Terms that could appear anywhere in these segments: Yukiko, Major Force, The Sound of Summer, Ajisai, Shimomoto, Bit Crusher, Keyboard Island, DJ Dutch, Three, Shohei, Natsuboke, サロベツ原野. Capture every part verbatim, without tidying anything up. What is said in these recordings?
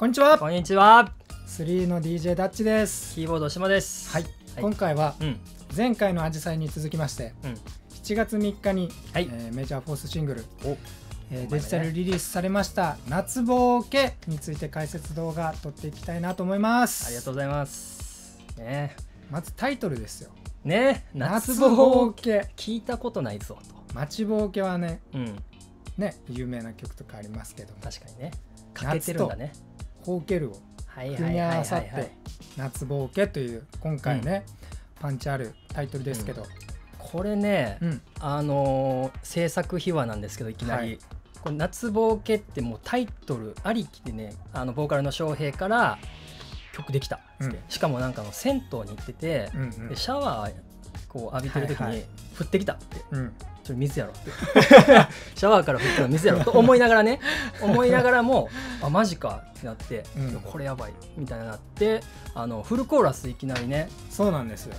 こんにちは。こんにちは。スリーの ディージェー ダッチです。キーボード島です。はい。今回は前回のアジサイに続きまして、しちがつみっかにメジャーフォースシングルデジタルリリースされました夏ぼけについて解説動画撮っていきたいなと思います。ありがとうございます。ね、まずタイトルですよ。ね、夏ぼけ聞いたことないぞと。街ぼけはね、ね有名な曲とかありますけど、確かにね、欠けてるんだね。ほうけるを組み合わさって「夏ぼけ」という今回ね、うん、パンチあるタイトルですけど、うん、これね、うん、あのー、制作秘話なんですけどいきなり「はい、夏ぼけ」ってもうタイトルありきでね、あのボーカルの翔平から曲できたっつって、うん、しかもなんかの銭湯に行ってて、うんうん、でシャワーこう浴びてる時に「降ってきた」って。うん、ちょっと水やろってシャワーから降ったら水やろと思いながらね思いながらもあマジかってなって、うん、これやばいみたいになって、あのフルコーラスいきなりね、そうなんですよ、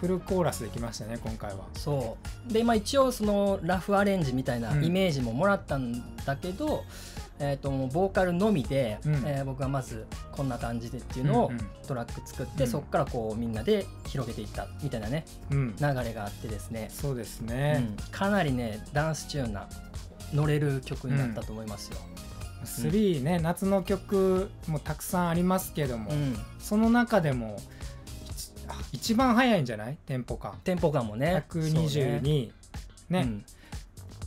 フルコーラスできましたね今回は。そうで、まあ、一応そのラフアレンジみたいなイメージももらったんだけど、うん、えとボーカルのみで、うん、え僕がまずこんな感じでっていうのをトラック作って、うん、そこからこうみんなで広げていったみたいなね、うん、流れがあってですね、そうですね、うん、かなりねダンスチューンな乗れる曲になったと思いますよ。うん、スリーね、夏の曲もたくさんありますけども、うん、その中でも一番早いんじゃない？テンポ感。テンポ感もね。ひゃくにじゅうにね。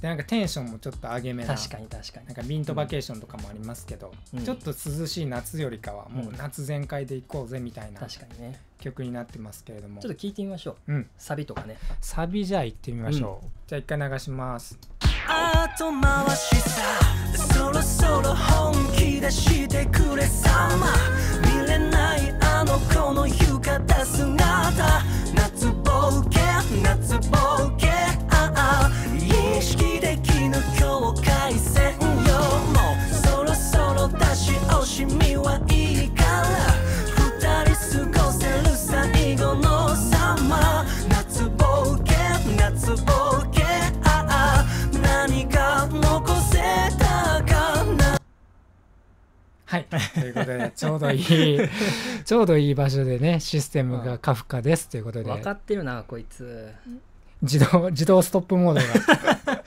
でなんかテンションもちょっと上げめな。確かに確かに。なんかビントバケーションとかもありますけど、うん、ちょっと涼しい夏よりかはもう夏全開でいこうぜみたいな。確かにね。曲になってますけれども。ちょっと聞いてみましょう。うん。サビとかね。サビじゃあ行ってみましょう。うん、じゃあ一回流します。後回しさ、そろそろ本気出してくれさま。見れないあの子の夢。夏ぼけ夏ぼけああ意識できぬ境界線よ、もうそろそろ出し惜しみはいいから二人過ごせる最後のサマー、夏ぼけ夏ぼけああ何か残せたかな。はいということでちょうどいいちょうどいい場所でね、システムがカフカですということで、分かってるなこいつ、自動自動ストップモードが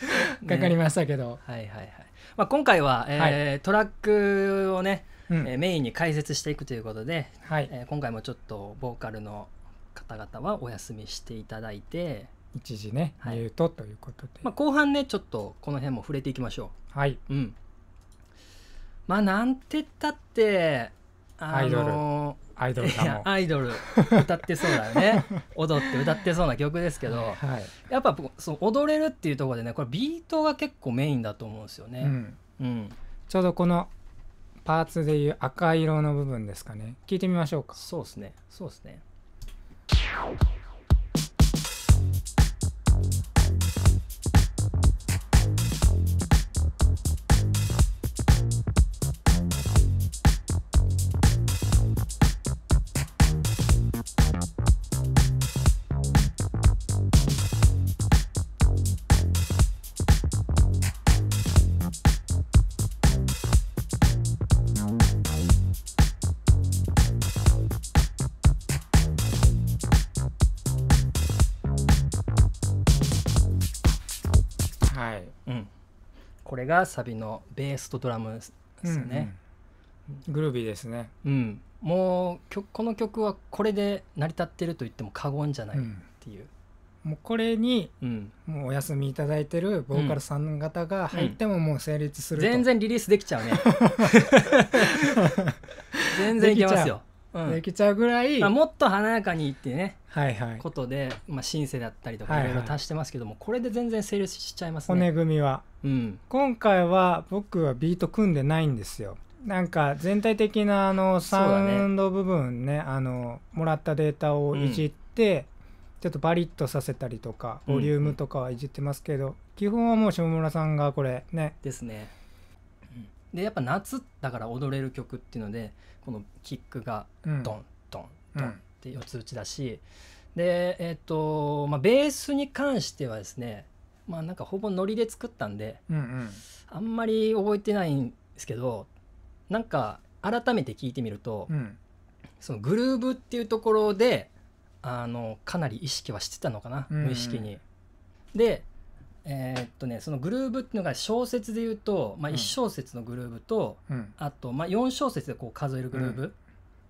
かかりましたけど、はいはいはい、まあ今回はえトラックをねメインに解説していくということで、え今回もちょっとボーカルの方々はお休みしていただいて一時ねミュートということで、まあ後半ねちょっとこの辺も触れていきましょう。はい、うん、まあなんてったってアイドルアイドルだもん。アイドル歌ってそうだよね踊って歌ってそうな曲ですけど、はい、やっぱそう踊れるっていうところでね、これビートが結構メインだと思うんですよね。うん、うん、ちょうどこのパーツでいう赤色の部分ですかね、聞いてみましょうか。そうですねそうですね。これがサビのベースとドラムですよね。うん、うん、グルービーですね。うん、もうこの曲はこれで成り立ってると言っても過言じゃないっていう、うん、もうこれに、うん、もうお休みいただいてるボーカルさん方が入ってももう成立すると、うんうん、全然リリースできちゃうね全然いけますよ。できちゃうぐらい、まあ、もっと華やかにってね、はい、はい、ことで、まあ、シンセだったりとかいろいろ足してますけども、はい、はい、これで全然成立しちゃいますね、骨組みは。うん、今回は僕はビート組んでないんですよ。なんか全体的なあのサウンド部分 ね, ねあのもらったデータをいじって、うん、ちょっとバリッとさせたりとかボリュームとかはいじってますけど、うん、うん、基本はもう下村さんがこれねですね。でやっぱ夏だから踊れる曲っていうのでこのキックがドンドンドンって四つ打ちだし、うん、でえっ、ー、と、まあ、ベースに関してはですね、まあなんかほぼノリで作ったんで、うん、うん、あんまり覚えてないんですけど、なんか改めて聞いてみると、うん、そのグルーブっていうところであのかなり意識はしてたのかな、無意識に。でえーっとね、そのグルーブっていうのが小節でいうと、まあ、いち小節のグルーブと、うん、あと、まあ、よん小節でこう数えるグルーブ、うん、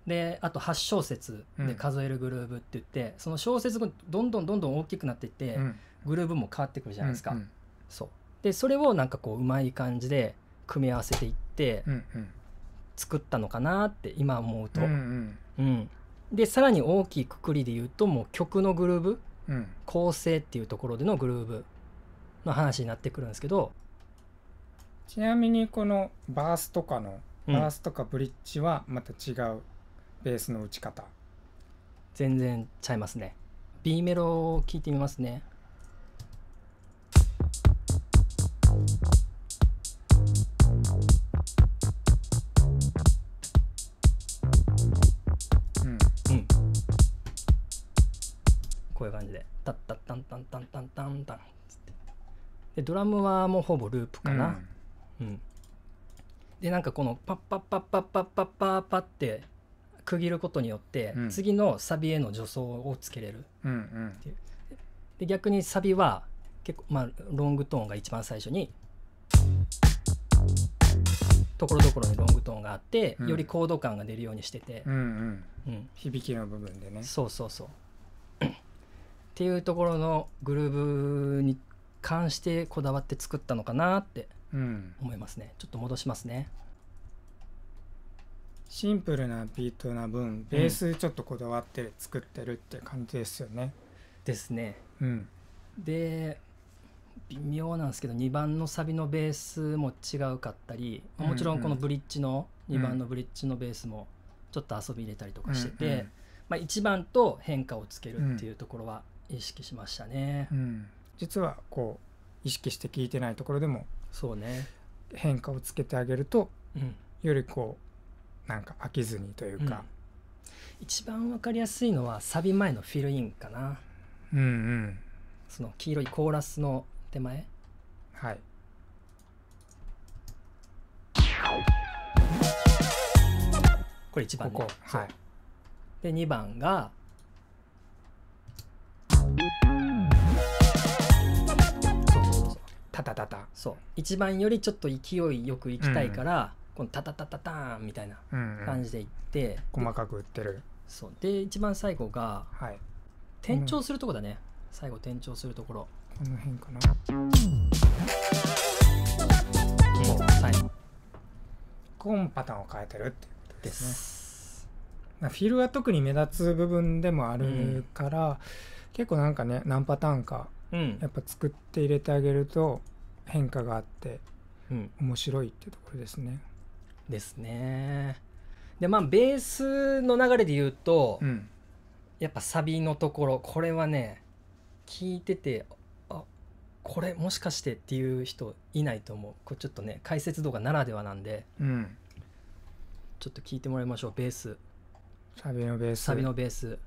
であとはち小節で数えるグルーブって言って、うん、その小節がどんどんどんどん大きくなっていって、うん、グルーブも変わってくるじゃないですか。うんうん、そうでそれをなんかこううまい感じで組み合わせていって、うんうん、作ったのかなって今思うと、うんうんうん、でさらに大きいくくりで言うともう曲のグルーブ、うん、構成っていうところでのグルーブの話になってくるんですけど、ちなみにこのバースとかの、うん、バースとかブリッジはまた違うベースの打ち方、全然ちゃいますね。 B メロを聴いてみますね。うん、うん、こういう感じでタッタッタンタンタンタンタンタンつって、でドラムはもうほぼループかな、うんうん、でなんかこのパッパッパッパッパッパッパッパッって区切ることによって、うん、次のサビへの助走をつけれるっていう、うんうん、で逆にサビは結構、まあ、ロングトーンが一番最初にところどころにロングトーンがあって、うん、よりコード感が出るようにしてて、うんうんうん、響きの部分でね、そうそうそうっていうところのグルーブに関してこだわって作ったのかなって思いますね、うん、ちょっと戻しますね。シンプルなビートな分ベースちょっとこだわって作ってるって感じですよね、うん、ですね、うん、で微妙なんですけどにばんのサビのベースも違うかったり、うんうん、もちろんこのブリッジのにばんのブリッジのベースもちょっと遊び入れたりとかしてて、うんうん、まあ、いちばんと変化をつけるっていうところは意識しましたね、うんうん、実はこう意識して聴いてないところでもそうね、変化をつけてあげると、うん、よりこうなんか飽きずにというか、うん、一番わかりやすいのはサビ前のフィルインかな、うんうん、その黄色いコーラスの手前、はいこれいちばん、ね、ここ、はい、でにばんがそうそうそうタタタタ、そういちばんよりちょっと勢いよくいきたいから、うん、このタタタタターンみたいな感じでいって、うんうん、細かく打ってる。そうで一番最後が、はい、転調するとこだね、最後転調するところこの辺かな、もう最後今パターンを変えてるってことですね。ですフィルは特に目立つ部分でもあるから、うん、結構なんかね何パターンかやっぱ作って入れてあげると変化があって、うん、面白いってところですね。ですね。でまあベースの流れで言うと、うん、やっぱサビのところこれはね聞いててあこれもしかしてっていう人いないと思う。これちょっとね解説動画ならではなんで、うん、ちょっと聞いてもらいましょう。ベースサビのベースサビのベース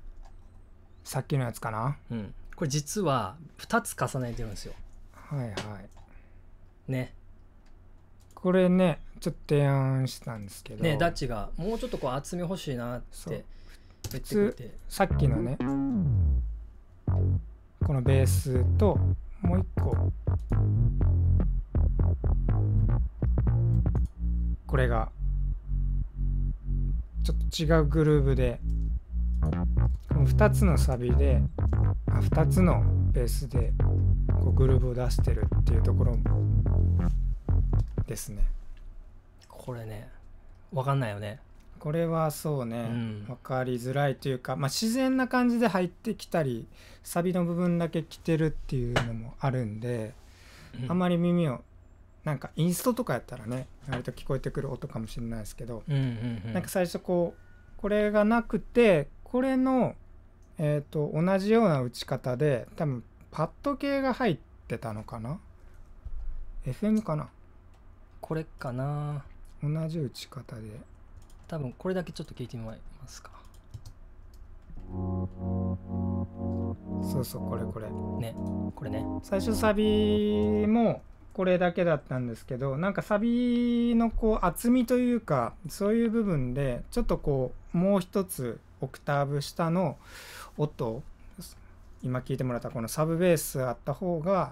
さっきのやつかな、うん、これ実はふたつ重ねてるんですよ。はいはいね。これねちょっと提案したんですけどね、ダッチがもうちょっとこう厚み欲しいなって言ってくれて、さっきのねこのベースともう一個これがちょっと違うグルーブでこのふたつのサビであふたつのベースでこうグルーブを出してるっていうところですね。これね分かんないよね。これはそうね、うん、分かりづらいというか、まあ、自然な感じで入ってきたりサビの部分だけ来てるっていうのもあるんで、うん、あんまり耳をなんかインストとかやったらね割と聞こえてくる音かもしれないですけど、うんうんうん、なんか最初こうこれがなくてこれの、えーと、同じような打ち方で多分パッド系が入ってたのかな エフエム かなこれかな同じ打ち方で多分これだけちょっと聞いてもらえますか。そうそうこれこれねこれね最初サビもこれだけだったんですけど、なんかサビのこう厚みというかそういう部分でちょっとこうもう一つオクターブ下の音、今聞いてもらったこのサブベースあった方が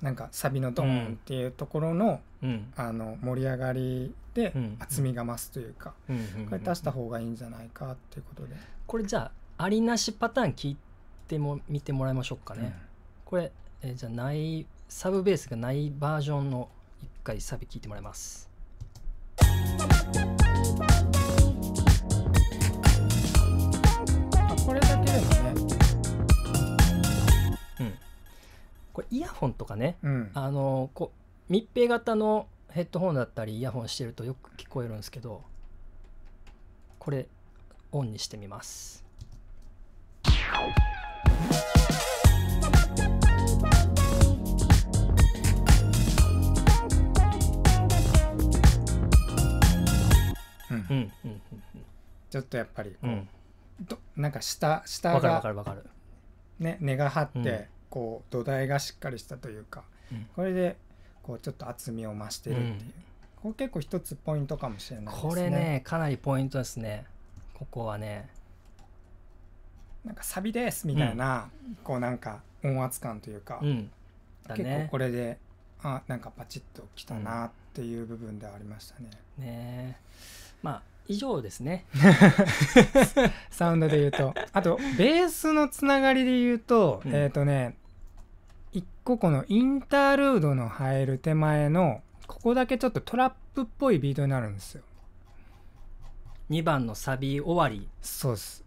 なんかサビのドーンっていうところの、うん、あの盛り上がりで厚みが増すというか、うん、これ出した方がいいんじゃないかっていうことで、これじゃあありなしパターン聞いても見てもらいましょうかね、うん、これえじゃあないサブベースがないバージョンの一回サビ聞いてもらいます。これだけでもね、これイヤホンとかね、うん、あのこう密閉型のヘッドホンだったりイヤホンしてるとよく聞こえるんですけど、これオンにしてみます。ちょっとやっぱりこう、うん、どなんか下下がね根が張って、うん、こう土台がしっかりしたというか、うん、これでこうちょっと厚みを増してるっていう、うん、これ結構一つポイントかもしれないですね。これねかなりポイントですね。ここはねなんかサビですみたいな、うん、こうなんか音圧感というか、うんだね、結構これであなんかパチッときたなっていう部分ではありましたね。うん、ねまあ以上ですね。サウンドで言うと、あとベースのつながりで言うと、うん、えっとねいっここのインタールードの入る手前のここだけちょっとトラップっぽいビートになるんですよ。にばんのサビ終わり。そうです。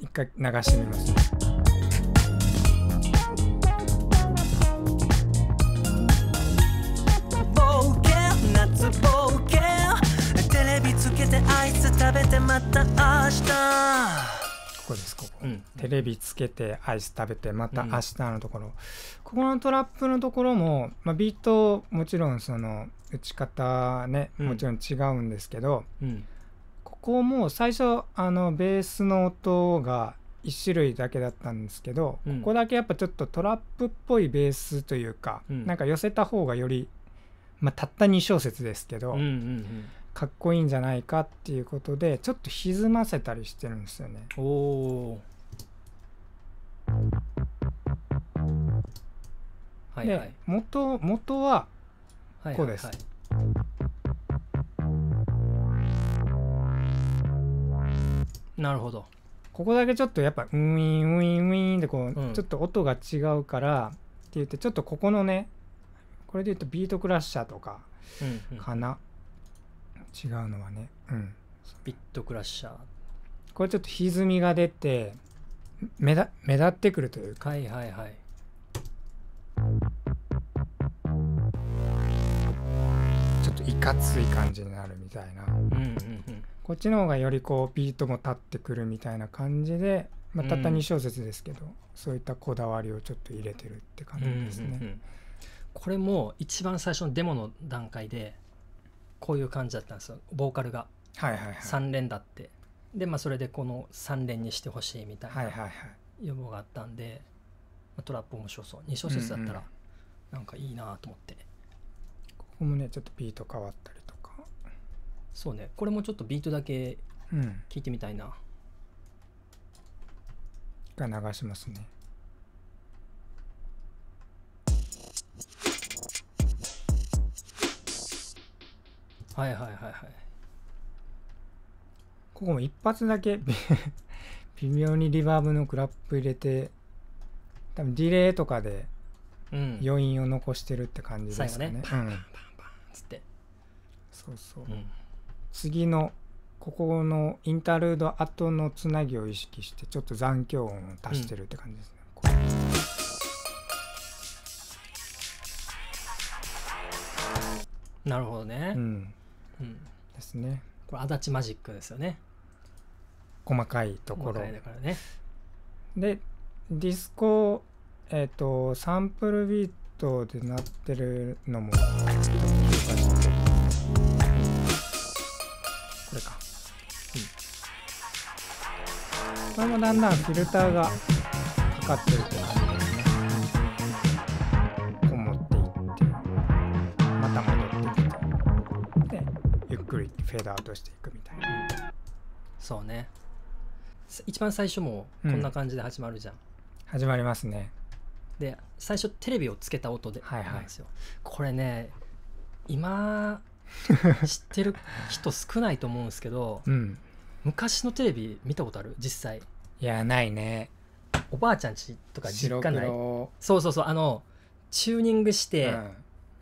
一回流してみます。ここですここ、うん、テレビつけてアイス食べてまた明日のところ、うん、ここのトラップのところも、まあ、ビートもちろんその打ち方ね、うん、もちろん違うんですけど、うん、ここも最初あのベースの音がいち種類だけだったんですけど、うん、ここだけやっぱちょっとトラップっぽいベースというか、うん、なんか寄せた方がより、まあ、たったにしょうせつですけどかっこいいんじゃないかっていうことでちょっと歪ませたりしてるんですよね。おお。はいはい、で元元はこうです。なるほど。ここだけちょっとやっぱウィーンウィーンウィーンでこう、うん、ちょっと音が違うからって言ってちょっとここのねこれで言うとビートクラッシャーとかかな。うんうん、違うのはね、うん、ビットクラッシャーこれちょっと歪みが出て目だ目立ってくるというか、はいはいはい、ちょっといかつい感じになるみたいな、こっちの方がよりこうビートも立ってくるみたいな感じで、まあ、たったにしょうせつですけど、うん、そういったこだわりをちょっと入れてるって感じですね。これも一番最初のデモの段階でこういう感じだったんですよ。ボーカルがさんれんだってで、まあ、それでこのさんれんにしてほしいみたいな要望があったんで、まあ、トラップ面白そうに小節だったらなんかいいなと思って、うんうん、ここもねちょっとビート変わったりとか、そうねこれもちょっとビートだけ聞いてみたいな、うん、が流しますね。はいはいはいはい、ここも一発だけ微妙にリバーブのクラップ入れて多分ディレイとかで余韻を残してるって感じですかね、うん、最後ね、うん、パンパンパンパンつってそうそう、うん、次のここのインタルード後のつなぎを意識してちょっと残響音を足してるって感じですね、うん、これなるほどね。うん。うん、ですね。これ足立マジックですよね。細かいところ。細かいだからね。でディスコえっとサンプルビートでなってるのも。これか。うん。これもだんだんフィルターがかかってるって感じですね。こもっていっドアウトしていくみたいな。そうね、一番最初もこんな感じで始まるじゃん、うん、始まりますね。で最初テレビをつけた音でなんですよ、はいはい、これね今知ってる人少ないと思うんですけど、うん、昔のテレビ見たことある？実際。いやないね。おばあちゃんちとか実家ない？そうそうそう、あのチューニングして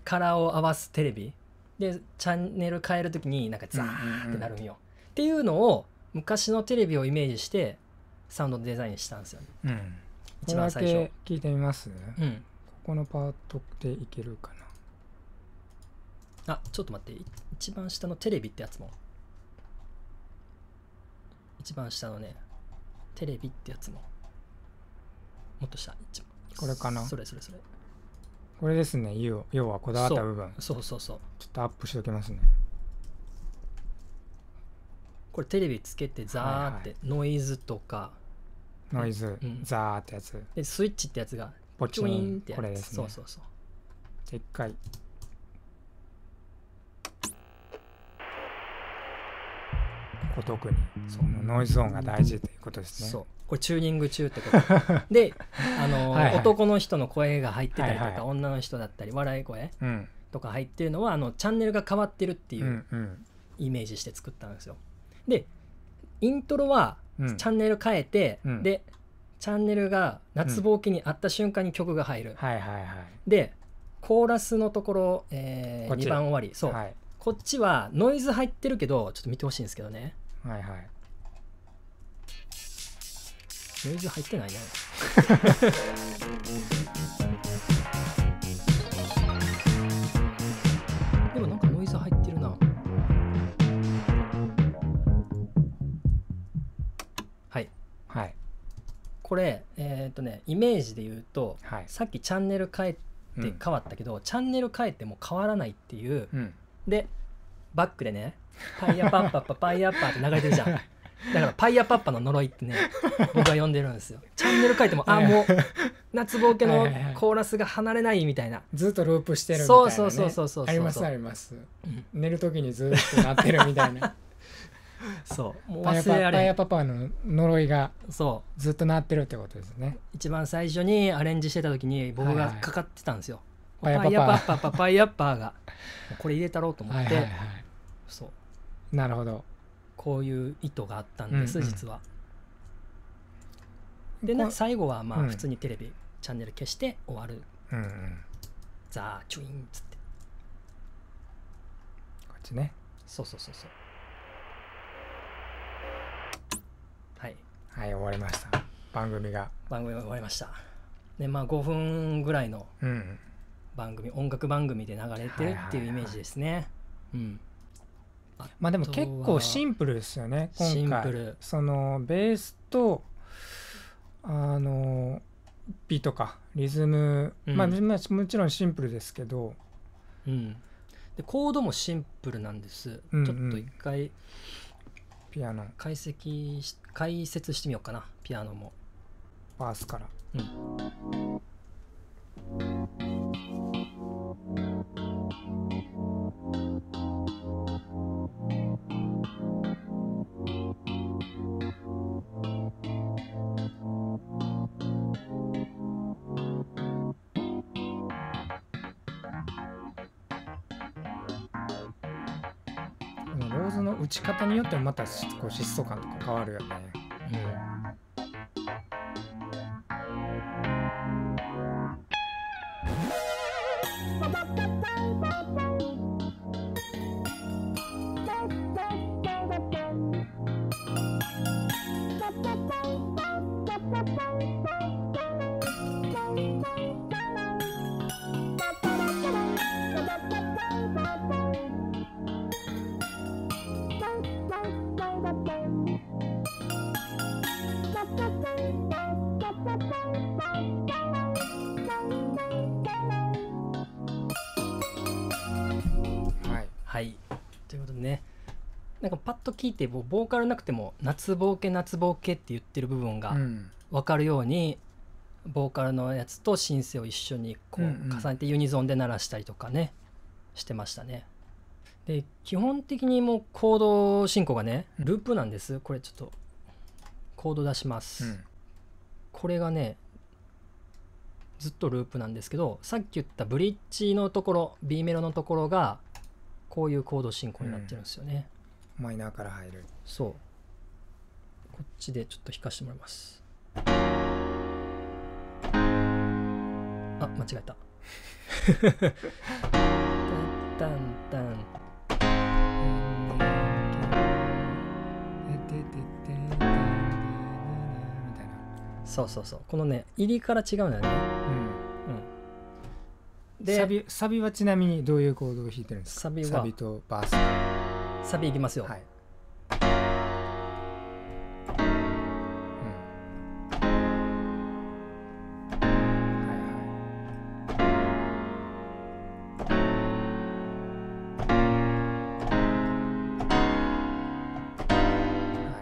カラーを合わすテレビでチャンネル変えるときになんかザーってなるんよっていうのを昔のテレビをイメージしてサウンドデザインしたんですよ、ね、うん、一番最初。これだけ聞いてみます、うん、ここのパートでいけるかなあ。ちょっと待って、一番下のテレビってやつも、一番下のねテレビってやつも、もっと下、これかな。それそれそれ、これですね。要はこだわった部分。そうそうそう。ちょっとアップしておきますね。これテレビつけてザーってノイズとか、はいはい、ノイズ、うん、ザーってやつで、スイッチってやつがポチンってやつ、これですね。そうそうそう。でっかいここ、特にそのノイズ音が大事ということですね。そう、これチューニング中ってことで、あのはい、はい、男の人の声が入ってたりとか、はいはい、女の人だったり笑い声とか入ってるのは、うん、あのチャンネルが変わってるっていうイメージして作ったんですよ。でイントロはチャンネル変えて、うん、でチャンネルが夏ぼうきにあった瞬間に曲が入る、でコーラスのところ、えー、にばん終わり、そう、はい、こっちはノイズ入ってるけどちょっと見てほしいんですけどね。はいはい、ノイズ入ってないねでもなんかノイズ入ってるな。はいはい、これえっとね、イメージで言うと、はい、さっきチャンネル変えて変わったけど、うん、チャンネル変えても変わらないっていう、うん、でバックでねパイヤパッパッパパイヤパーって流れてるじゃん。だからパイヤパッパの呪いってね僕は呼んでるんですよ。チャンネル変えてもあもう夏ぼうけのコーラスが離れないみたいな、ずっとループしてるみたいなね。そうそうそうそう、ありますあります。寝る時にずっと鳴ってるみたいなそうもう忘れられんパイヤパッパの呪いがずっと鳴ってるってことですね。一番最初にアレンジしてた時に僕がかかってたんですよ、パイヤパッパパパイヤパーが。これ入れたろうと思って、そう、なるほど、こういう意図があったんです、うんうん、実は。でね、最後はまあ普通にテレビ、うん、チャンネル消して終わる、うんうん、ザーチュインっつってこっちね。そうそうそうそう、はいはい、終わりました。番組が番組が終わりました。でまあごふんぐらいの番組、うん、音楽番組で流れてるっていうイメージですね。うん、まあでも結構シンプルですよね今回。シンプル、そのベースとあのビートかリズム、うん、まあもちろんシンプルですけど、うん、でコードもシンプルなんです、うんうん、ちょっと一回ピアノ解析し解説してみようかな。ピアノもバースから、うんローズの打ち方によってもまたこう疾走感とか変わるよね、と聞いてボーカルなくても夏ぼうけ夏ぼうけって言ってる部分が分かるように、うん、ボーカルのやつとシンセを一緒にこう重ねてユニゾンで鳴らしたりとかね、うん、してましたね。で基本的にもうコード進行がねループなんです。これちょっとコード出します、うん、これがねずっとループなんですけど、さっき言ったブリッジのところ B メロのところがこういうコード進行になってるんですよね、うん、マイナーから入る。そうこっちでちょっと弾かしてもらいます。あ、間違えたタンタンタンそうそうそう、このね入りから違うんだよね、うんうん、でサビ、サビはちなみにどういうコードを弾いてるんですか？サビはサビとバースとサビいきますよ、はい、っ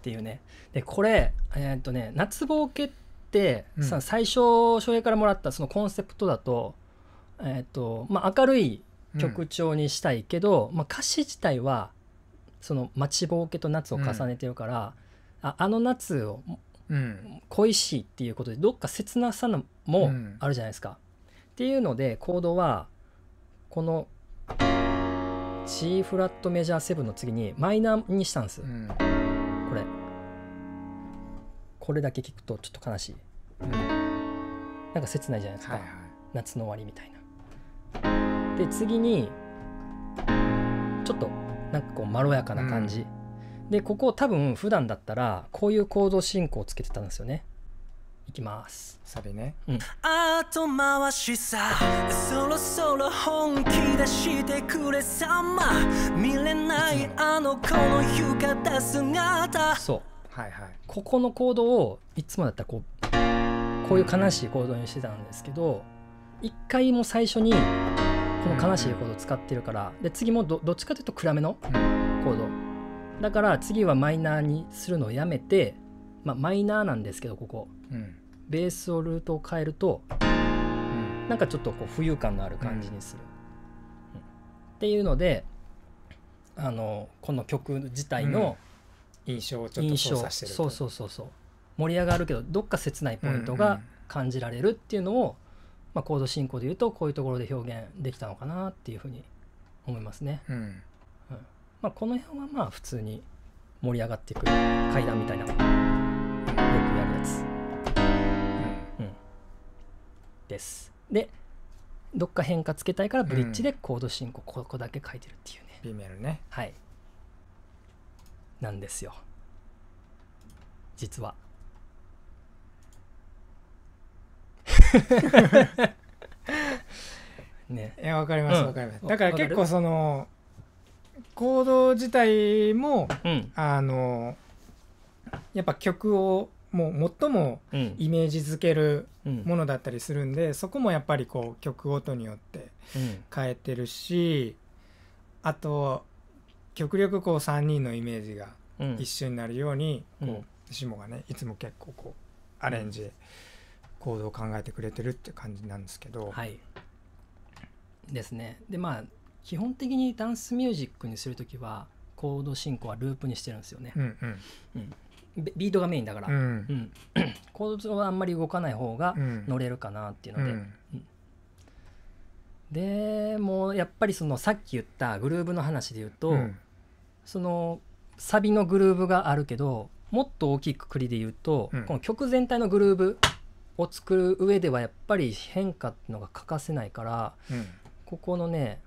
ていうね。でこれえー、っとね夏ボケって、うん、さ最初翔平からもらったそのコンセプトだと、えーっとまあ、明るい曲調にしたいけど、うんまあ、歌詞自体はその待ちぼうけと夏を重ねてるから、うん、あ, あの夏を、うん、恋しいっていうことでどっか切なさのもあるじゃないですか、うん、っていうのでコードはこの G フラットメジャーセブンの次にマイナーにしたんです、うん、これ、これだけ聞くとちょっと悲しい、うん、なんか切ないじゃないですか、はいはい、夏の終わりみたいな。で次にちょっとなんかこうまろやかな感じ、うん、でここ多分普段だったらこういうコード進行をつけてたんですよね。いきますサビね、うん、後回しさそろそろ本気出してくれさま見れないあの子の浴衣姿、そうはいはい、ここのコードをいつもだったらこうこういう悲しいコードにしてたんですけど、一回も最初にこの悲しいコード使ってるから、うん、で次も ど, どっちかというと暗めのコード、うん、だから次はマイナーにするのをやめて、まあ、マイナーなんですけどここ、うん、ベースをルートを変えると、うん、なんかちょっとこう浮遊感のある感じにする、うんうん、っていうのであのこの曲自体の、うん、印象をちょっと操作してると、そうそうそうそう、盛り上がるけどどっか切ないポイントが感じられるっていうのを、うんうん、まあ、コード進行でいうとこういうところで表現できたのかなっていうふうに思いますね、うんうん、まあ、この辺はまあ普通に盛り上がっていく階段みたいなよくやるやつ、うんうん、です。でどっか変化つけたいからブリッジでコード進行ここだけ書いてるっていうね、うん、ビーメロね、はい、なんですよ実はね、いや分かります、うん、分かります。だから結構そのコード自体も、うん、あのやっぱ曲をもう最もイメージづけるものだったりするんで、うん、そこもやっぱりこう曲ごとによって変えてるし、うん、あと極力こうさんにんのイメージが一緒になるようにこうしもがねいつも結構こうアレンジコードを考えてくれてるって感じなんですけど、はいですね。でまあ基本的にダンスミュージックにするときはコード進行はループにしてるんですよね、うんうんうん、ビートがメインだから、うんうん、コードはあんまり動かない方が乗れるかなっていうので、うんうんうんでもうやっぱりそのさっき言ったグルーヴの話で言うと、うん、そのサビのグルーヴがあるけどもっと大きくくりで言うと、うん、この曲全体のグルーヴを作る上ではやっぱり変化っていうのが欠かせないから、うん、ここのね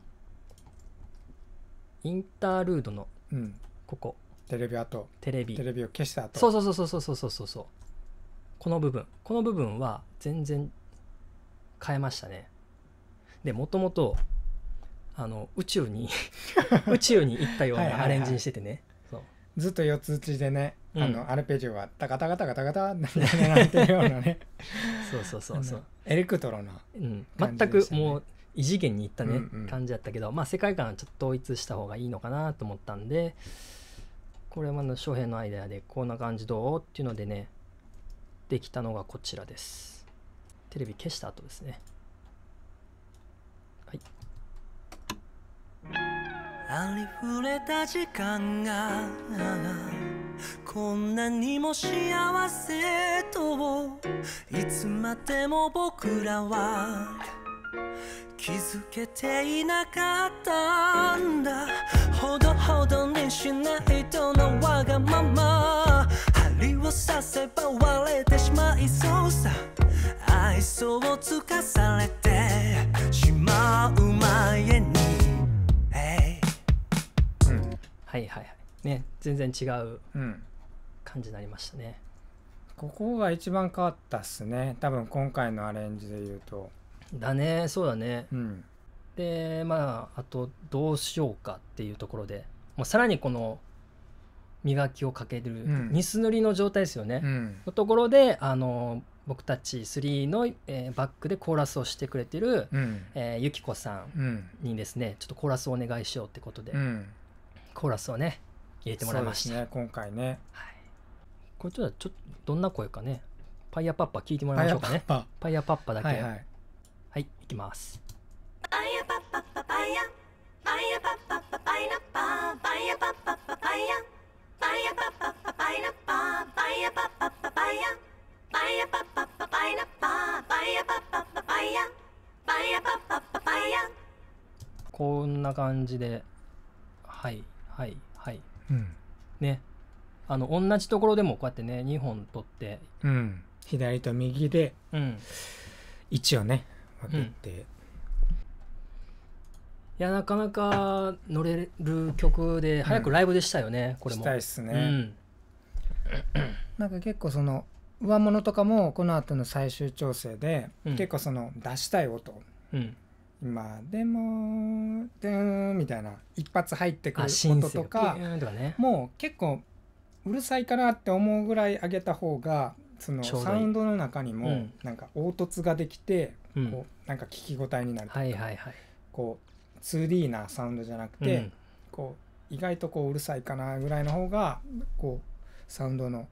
インタールードのここ、うん、テレビ後テレビテレビを消した後、そうそうそうそうそうそうそう、この部分この部分は全然変えましたね。でもともとあの宇宙に宇宙に行ったようなアレンジにしててねはいはい、はい、そうずっと四つ打ちでね、うん、あのアルペジオはタカタカタカタカタって鳴ってるようなねそうそうそうそうエレクトロな、うん、全くもう異次元に行ったね、うんうん、感じだったけど、まあ世界観はちょっと統一した方がいいのかなと思ったんで、これはの翔平のアイデアでこんな感じどうっていうのでねできたのがこちらです。テレビ消した後ですね。ありふれた時間がこんなにも幸せと、いつまでも僕らは気づけていなかったんだ。ほどほどにしないとのわがまま、針を刺せば割れてしまいそうさ。愛想をつかされてしまう前に、うん、はいはいはいね、全然違う感じになりましたね、うん、ここが一番変わったっすね、多分今回のアレンジで言うと。だね、そうだね、うん、でまああとどうしようかっていうところでもうさらにこの磨きをかける、うん、ニス塗りの状態ですよね、うん、のところであの僕たちスリーの、えー、バックでコーラスをしてくれてる、うんえー、ゆきこさんにですね、うん、ちょっとコーラスをお願いしようってことで、うん、コーラスをね入れてもらいました。そうですね、今回ね、はい、これちょっとどんな声かね、パイヤパッパ聞いてもらいましょうかね。パイヤパッパだけ、はいはいはい、いきます。パイヤパッパッパパイヤパイヤパッパッパパイナッパーパイヤパッパッパパイヤパイヤパッパッパパイナッパーパイヤパッパッパパイヤパイヤパッパッパパイナッパーパイヤパッパッパパイヤパイヤパッパッパパイヤ。こんな感じで、はいはいはい、うん、ね、あの同じところでもこうやってねにほん取って、うん、左と右で、うん、位置をね分けて、うん、いやなかなか乗れる曲で早くライブでしたよね、うん、これもしたいっすね、うん、なんか結構その上物とかもこの後の最終調整で、うん、結構その出したい音、うん、今でもドゥーンみたいな一発入ってくる音とかもう結構うるさいかなって思うぐらい上げた方がそのサウンドの中にもなんか凹凸ができて、うん、こうなんか聞き応えになるとか、はいはいはい、こう ツーディー なサウンドじゃなくて、うん、こう意外とこううるさいかなぐらいの方がこうサウンドの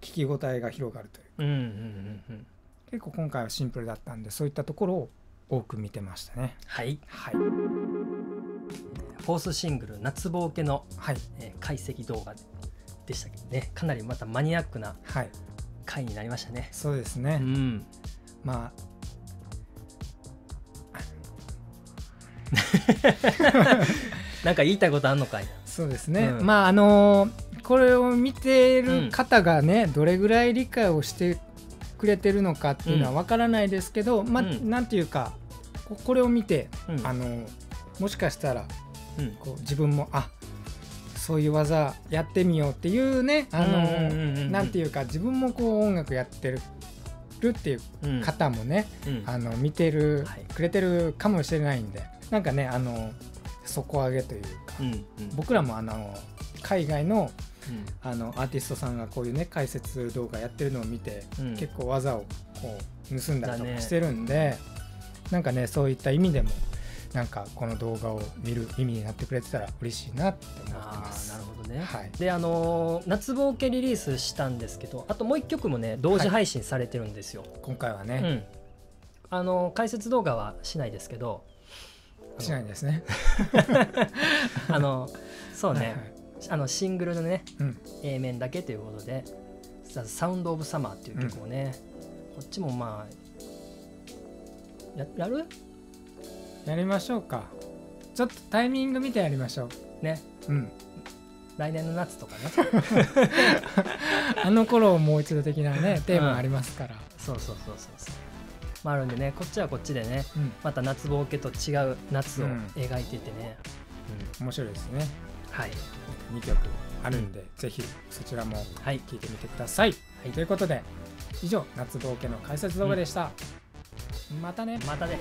聞き応えが広がるというか、うんうんうんうん、結構今回はシンプルだったんでそういったところを多く見てましたね。はい、はい、フォースシングル「夏ぼうけ」の、はいえー、解析動画でしたけどね、かなりまたマニアックな、はい回になりましたね。そうですね、うん、まあなんか言いたいことあんのかい。そうですね、うん、まああのー、これを見てる方がね、うん、どれぐらい理解をしてくれてるのかっていうのはわからないですけど、うん、まあなんていうかこれを見て、うん、あのー、もしかしたら、うん、こう自分もあそういう技やってみようっていうね、あのなんていうか自分もこう音楽やってるっていう方もね、うん、あの見てる、はい、くれてるかもしれないんで、なんかねあの底上げというか、うんうん、僕らもあの海外の、うん、あのアーティストさんがこういうね解説動画やってるのを見て、うん、結構技をこう盗んだりとかしてるんで、ね、なんかねそういった意味でもなんかこの動画を見る意味になってくれてたら嬉しいなって思ってます。なるほどね、はい、であの夏ぼうけリリースしたんですけど、あともういっきょくもね同時配信されてるんですよ、はい、今回はね、うん、あの解説動画はしないですけど、しないですねあのそうね、はいはい、あのシングルのね、うん、A 面だけということで「The Sound of Summer」っていう曲をね、うん、こっちもまあ や, やるやりましょうか。ちょっとタイミング見てやりましょうね、うん、来年の夏とかねあの頃をもう一度的なねテーマありますから、うん、そうそうそうそうそう、まあ、あるんでねこっちはこっちでね、うん、また夏ぼうけと違う夏を描いていてね、うんうん、面白いですね。はいにきょくあるんで、うん、ぜひそちらも聴いてみてください、はい、ということで以上夏ぼうけの解説動画でした、うん、またねまたね